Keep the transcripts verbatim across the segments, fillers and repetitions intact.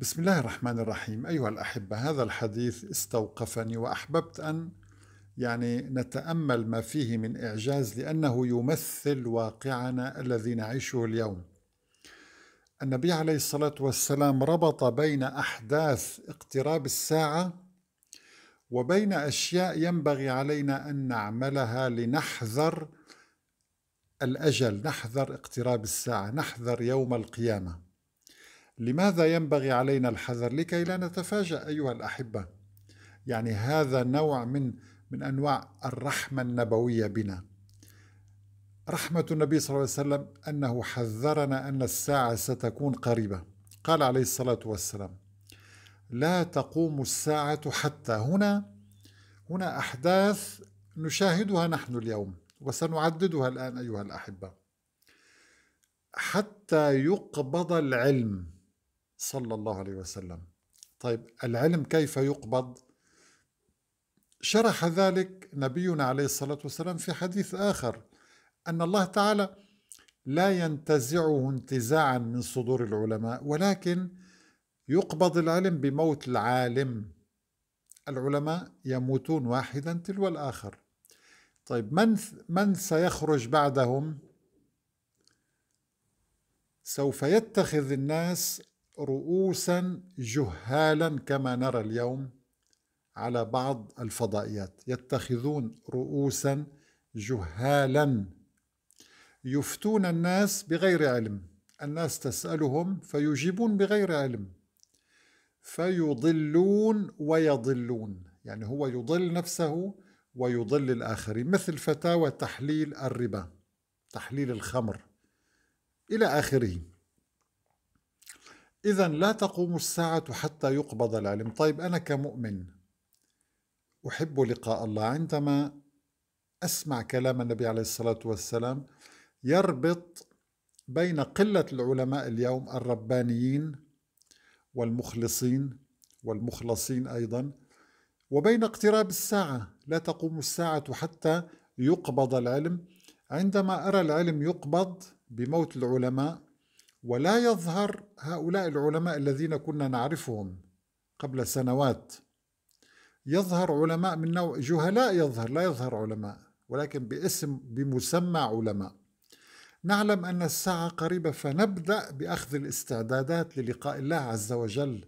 بسم الله الرحمن الرحيم. أيها الأحبة، هذا الحديث استوقفني وأحببت أن يعني نتأمل ما فيه من إعجاز، لأنه يمثل واقعنا الذي نعيشه اليوم. النبي عليه الصلاة والسلام ربط بين أحداث اقتراب الساعة وبين أشياء ينبغي علينا أن نعملها لنحذر الأجل، نحذر اقتراب الساعة، نحذر يوم القيامة. لماذا ينبغي علينا الحذر؟ لكي لا نتفاجأ أيها الأحبة. يعني هذا نوع من من أنواع الرحمة النبوية بنا. رحمة النبي صلى الله عليه وسلم أنه حذرنا أن الساعة ستكون قريبة. قال عليه الصلاة والسلام: لا تقوم الساعة حتى. هنا هنا أحداث نشاهدها نحن اليوم وسنعددها الآن أيها الأحبة. حتى يقبض العلم صلى الله عليه وسلم. طيب، العلم كيف يقبض؟ شرح ذلك نبينا عليه الصلاة والسلام في حديث آخر، أن الله تعالى لا ينتزعه انتزاعا من صدور العلماء، ولكن يقبض العلم بموت العالم. العلماء يموتون واحدا تلو الآخر. طيب، من من سيخرج بعدهم؟ سوف يتخذ الناس رؤوسا جهالا، كما نرى اليوم على بعض الفضائيات يتخذون رؤوسا جهالا يفتون الناس بغير علم. الناس تسألهم فيجيبون بغير علم، فيضلون ويضلون. يعني هو يضل نفسه ويضل الآخرين، مثل فتاوى تحليل الربا، تحليل الخمر، إلى آخره. إذا لا تقوم الساعة حتى يقبض العلم. طيب، أنا كمؤمن أحب لقاء الله. عندما أسمع كلام النبي عليه الصلاة والسلام يربط بين قلة العلماء اليوم الربانيين والمخلصين والمخلصين أيضا، وبين اقتراب الساعة. لا تقوم الساعة حتى يقبض العلم. عندما أرى العلم يقبض بموت العلماء ولا يظهر هؤلاء العلماء الذين كنا نعرفهم قبل سنوات، يظهر علماء من نوع جهلاء، يظهر لا يظهر علماء ولكن باسم بمسمى علماء. نعلم أن الساعة قريبة، فنبدأ بأخذ الاستعدادات للقاء الله عز وجل.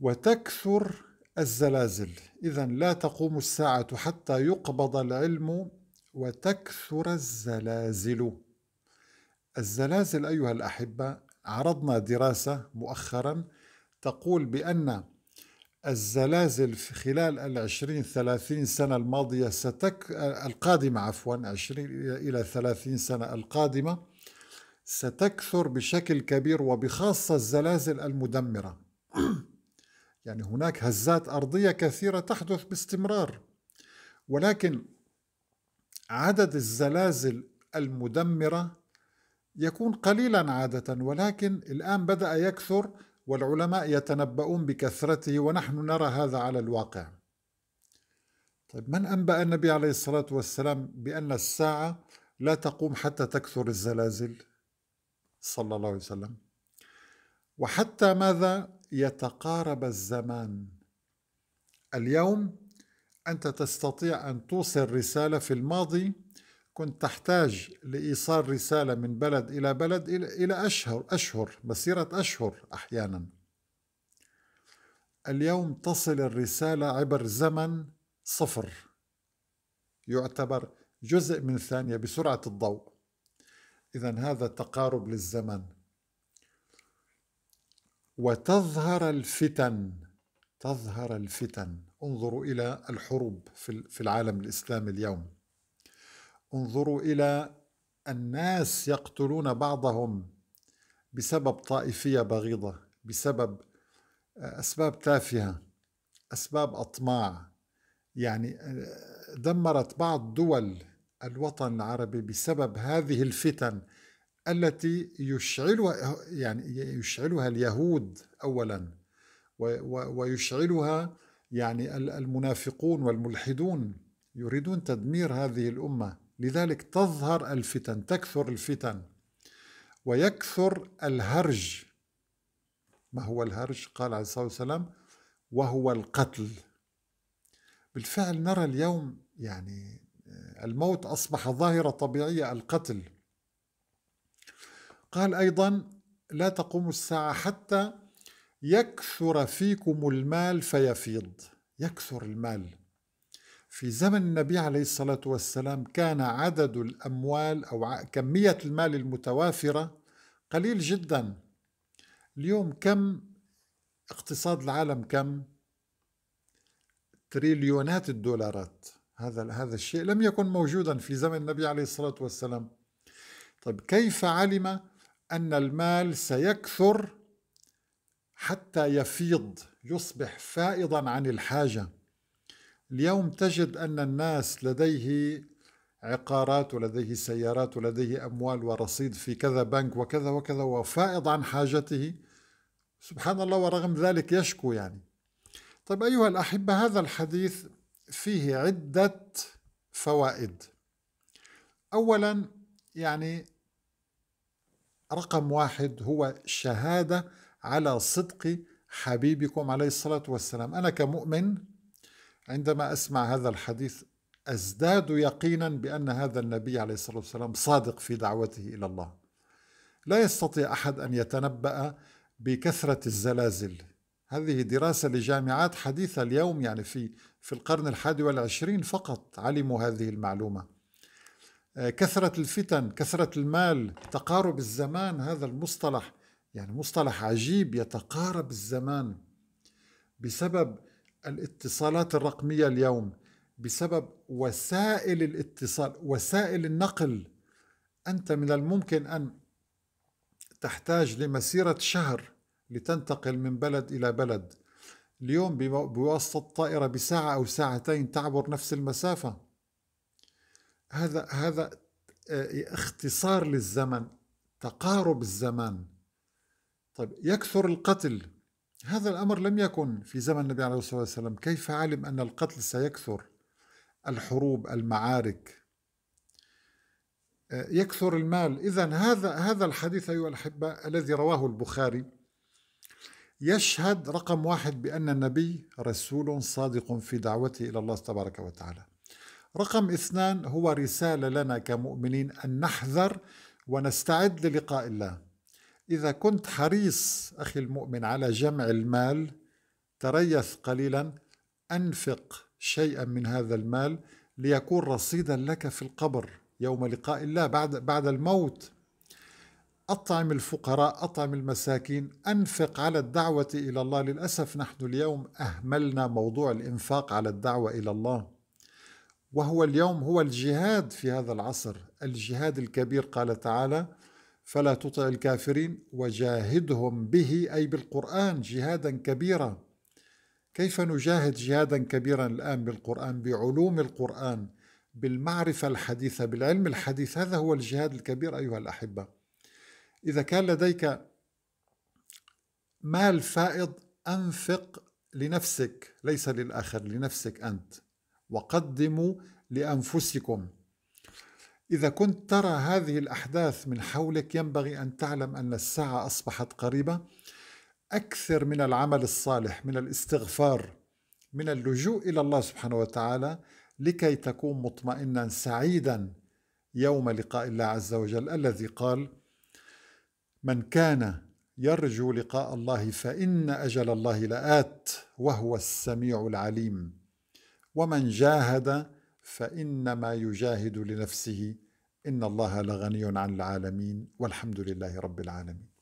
وتكثر الزلازل. إذا لا تقوم الساعة حتى يقبض العلم وتكثر الزلازل. الزلازل أيها الأحبة، عرضنا دراسة مؤخرا تقول بأن الزلازل في خلال العشرين ثلاثين سنة الماضية ستك... القادمة عفوا عشرين إلى ثلاثين سنة القادمة ستكثر بشكل كبير، وبخاصة الزلازل المدمرة. يعني هناك هزات أرضية كثيرة تحدث باستمرار، ولكن عدد الزلازل المدمرة يكون قليلا عادة، ولكن الآن بدأ يكثر، والعلماء يتنبؤون بكثرته، ونحن نرى هذا على الواقع. طيب، من أنبأ النبي عليه الصلاة والسلام بأن الساعة لا تقوم حتى تكثر الزلازل؟ صلى الله عليه وسلم. وحتى ماذا؟ يتقارب الزمان. اليوم أنت تستطيع أن توصل رسالة. في الماضي كنت تحتاج لإيصال رسالة من بلد إلى بلد إلى أشهر أشهر مسيرة أشهر أحيانا. اليوم تصل الرسالة عبر زمن صفر، يعتبر جزء من ثانية بسرعة الضوء. إذا هذا تقارب للزمان. وتظهر الفتن، تظهر الفتن. انظروا إلى الحروب في العالم الإسلامي اليوم، انظروا إلى الناس يقتلون بعضهم بسبب طائفية بغيضة، بسبب أسباب تافهة، أسباب أطماع. يعني دمرت بعض دول الوطن العربي بسبب هذه الفتن التي يشعلها يعني يشعلها اليهود أولا، ويشعلها يعني المنافقون والملحدون، يريدون تدمير هذه الأمة. لذلك تظهر الفتن، تكثر الفتن ويكثر الهرج. ما هو الهرج؟ قال عليه الصلاة والسلام وهو القتل. بالفعل نرى اليوم يعني الموت أصبح ظاهرة طبيعية، القتل. قال أيضا لا تقوم الساعة حتى يكثر فيكم المال فيفيض. يكثر المال. في زمن النبي عليه الصلاة والسلام كان عدد الأموال أو كمية المال المتوافرة قليل جدا. اليوم كم اقتصاد العالم؟ كم؟ تريليونات الدولارات. هذا هذا الشيء لم يكن موجودا في زمن النبي عليه الصلاة والسلام. طيب كيف علم أن المال سيكثر حتى يفيض، يصبح فائضا عن الحاجة؟ اليوم تجد أن الناس لديه عقارات ولديه سيارات ولديه أموال ورصيد في كذا بنك وكذا وكذا وفائض عن حاجته، سبحان الله، ورغم ذلك يشكو يعني. طيب أيها الأحبة، هذا الحديث فيه عدة فوائد. أولا يعني رقم واحد هو شهادة على صدق حبيبكم عليه الصلاة والسلام. أنا كمؤمن عندما أسمع هذا الحديث أزداد يقينا بأن هذا النبي عليه الصلاة والسلام صادق في دعوته إلى الله. لا يستطيع أحد أن يتنبأ بكثرة الزلازل. هذه دراسة لجامعات حديثة اليوم، يعني في في القرن الحادي والعشرين فقط علموا هذه المعلومة. كثرة الفتن، كثرة المال، تقارب الزمان. هذا المصطلح يعني مصطلح عجيب، يتقارب الزمان بسبب الاتصالات الرقمية اليوم، بسبب وسائل الاتصال، وسائل النقل. أنت من الممكن أن تحتاج لمسيرة شهر لتنتقل من بلد إلى بلد. اليوم بواسطة طائرة بساعة أو ساعتين تعبر نفس المسافة. هذا هذا اختصار للزمن، تقارب الزمان. طيب يكثر القتل، هذا الأمر لم يكن في زمن النبي عليه الصلاة والسلام. كيف علم أن القتل سيكثر؟ الحروب، المعارك، يكثر المال. إذن هذا هذا الحديث أيها الأحبة الذي رواه البخاري يشهد رقم واحد بأن النبي رسول صادق في دعوته إلى الله تبارك وتعالى. رقم اثنان هو رسالة لنا كمؤمنين أن نحذر ونستعد للقاء الله. إذا كنت حريص أخي المؤمن على جمع المال، تريث قليلا، أنفق شيئا من هذا المال ليكون رصيدا لك في القبر يوم لقاء الله، بعد بعد الموت. أطعم الفقراء، أطعم المساكين، أنفق على الدعوة إلى الله. للأسف نحن اليوم أهملنا موضوع الإنفاق على الدعوة إلى الله، وهو اليوم هو الجهاد في هذا العصر، الجهاد الكبير. قال تعالى فلا تطع الكافرين وجاهدهم به، أي بالقرآن، جهادا كبيرا. كيف نجاهد جهادا كبيرا الآن بالقرآن، بعلوم القرآن، بالمعرفة الحديثة، بالعلم الحديث؟ هذا هو الجهاد الكبير أيها الأحبة. إذا كان لديك مال فائض، أنفق لنفسك ليس للآخر، لنفسك أنت، وقدموا لأنفسكم. إذا كنت ترى هذه الأحداث من حولك، ينبغي أن تعلم أن الساعة أصبحت قريبة. أكثر من العمل الصالح، من الاستغفار، من اللجوء إلى الله سبحانه وتعالى، لكي تكون مطمئنا سعيدا يوم لقاء الله عز وجل، الذي قال من كان يرجو لقاء الله فإن أجل الله لآت وهو السميع العليم، ومن جاهد فإنما يجاهد لنفسه، إن الله لغني عن العالمين، والحمد لله رب العالمين.